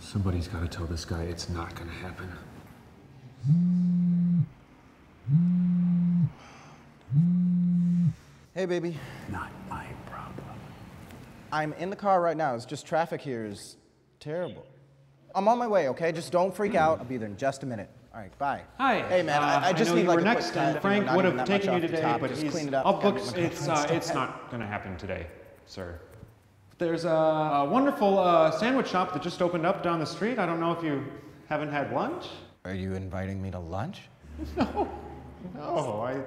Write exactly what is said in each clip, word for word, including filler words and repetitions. Somebody's got to tell this guy it's not going to happen. Hey, baby. Not my problem. I'm in the car right now. It's just traffic here is terrible. I'm on my way, okay? Just don't freak out. I'll be there in just a minute. All right, bye. Hi. Hey, man. Uh, I, I just I need like a quick next time. Frank would have taken you today, but just clean it up. I'll book. It's uh, it's not going to happen today, sir. There's a, a wonderful uh, sandwich shop that just opened up down the street. I don't know if you haven't had lunch. Are you inviting me to lunch? No, no, I,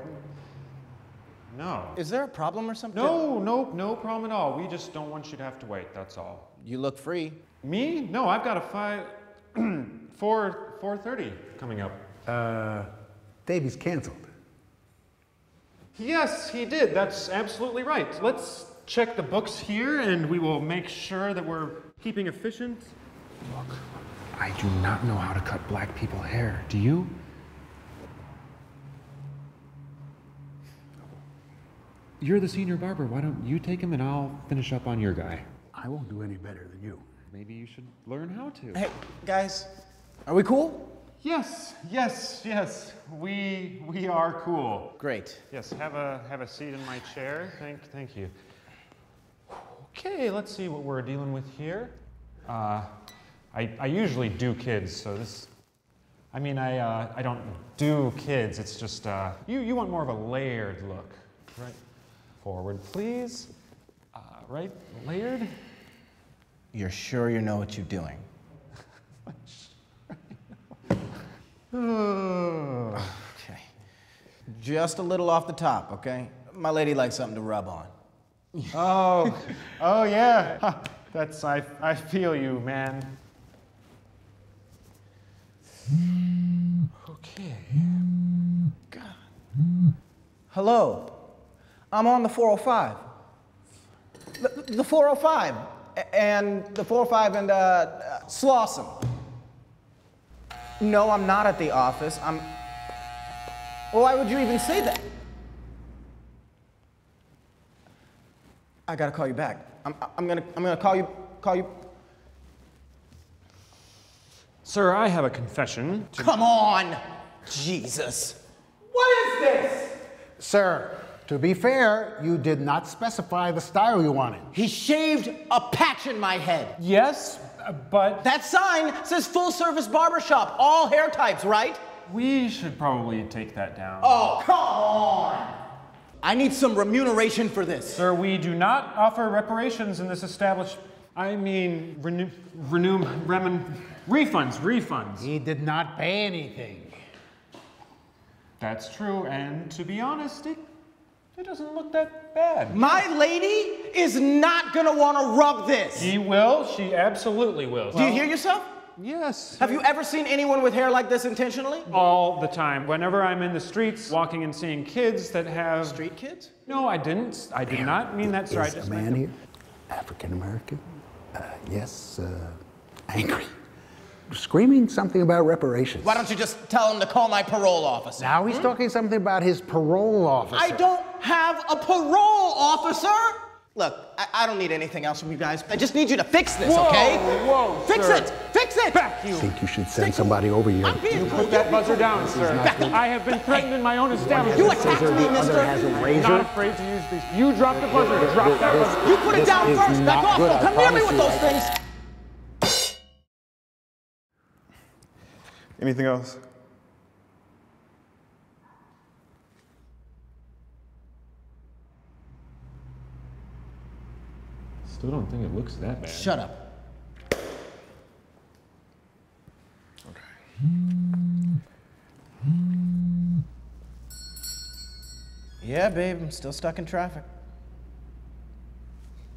no. Is there a problem or something? No, no, no problem at all. We just don't want you to have to wait, that's all. You look free. Me? No, I've got a five, four, four thirty coming up. Uh, Davey's canceled. Yes, he did, that's absolutely right. Let's check the books here, and we will make sure that we're keeping efficient. Look, I do not know how to cut black people hair. Do you? You're the senior barber. Why don't you take him, and I'll finish up on your guy. I won't do any better than you. Maybe you should learn how to. Hey, guys, are we cool? Yes, yes, yes. We we are cool. Great. Yes, have a have a seat in my chair. Thank thank you. Okay, let's see what we're dealing with here. Uh, I, I usually do kids, so this, I mean, I, uh, I don't do kids, it's just, uh, you, you want more of a layered look, right? Forward, please. Uh, right, layered. You're sure you know what you're doing? I'm sure I know. Oh. Okay, just a little off the top, okay? My lady likes something to rub on. oh, oh yeah. Huh. That's, I, I feel you, man. Okay. God. Hello. I'm on the four oh five. The, the four oh five. And the four oh five and, uh, Slauson. No, I'm not at the office. I'm. Well, why would you even say that? I gotta call you back. I'm, I'm gonna, I'm gonna call you, call you. Sir, I have a confession. To Come on, Jesus. What is this? Sir, to be fair, you did not specify the style you wanted. He shaved a patch in my head. Yes, but. That sign says full service barbershop, all hair types, right? We should probably take that down. Oh, come on. I need some remuneration for this. Sir, we do not offer reparations in this establishment. I mean, renew, renew, remin, refunds, refunds. He did not pay anything. That's true, and to be honest, it, it doesn't look that bad. My lady is not gonna wanna rub this. She will, she absolutely will. Do well, you hear yourself? Yes. Have you ever seen anyone with hair like this intentionally? All the time. Whenever I'm in the streets, walking and seeing kids that have... Street kids? No, I didn't. I did not mean that, sir. Is the man here African-American? Uh, yes, uh, angry. Screaming something about reparations. Why don't you just tell him to call my parole officer? Now he's hmm? talking something about his parole officer. I don't have a parole officer! Look, I, I don't need anything else from you guys. I just need you to fix this, whoa, okay? Whoa, fix sir. it! Fix it! Back you! I think you should send fix somebody it. over here. I'm being you put that you buzzer down, sir. Back I have been threatened in my own establishment. You attacked me, mister. I'm not afraid to use these. You drop the buzzer. This, drop this, that this, buzzer. You put it down first. Back off. Don't come near me with those things. Anything else? I still don't think it looks that bad. Shut up. Okay. Yeah, babe, I'm still stuck in traffic.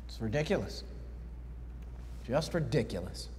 It's ridiculous. Just ridiculous.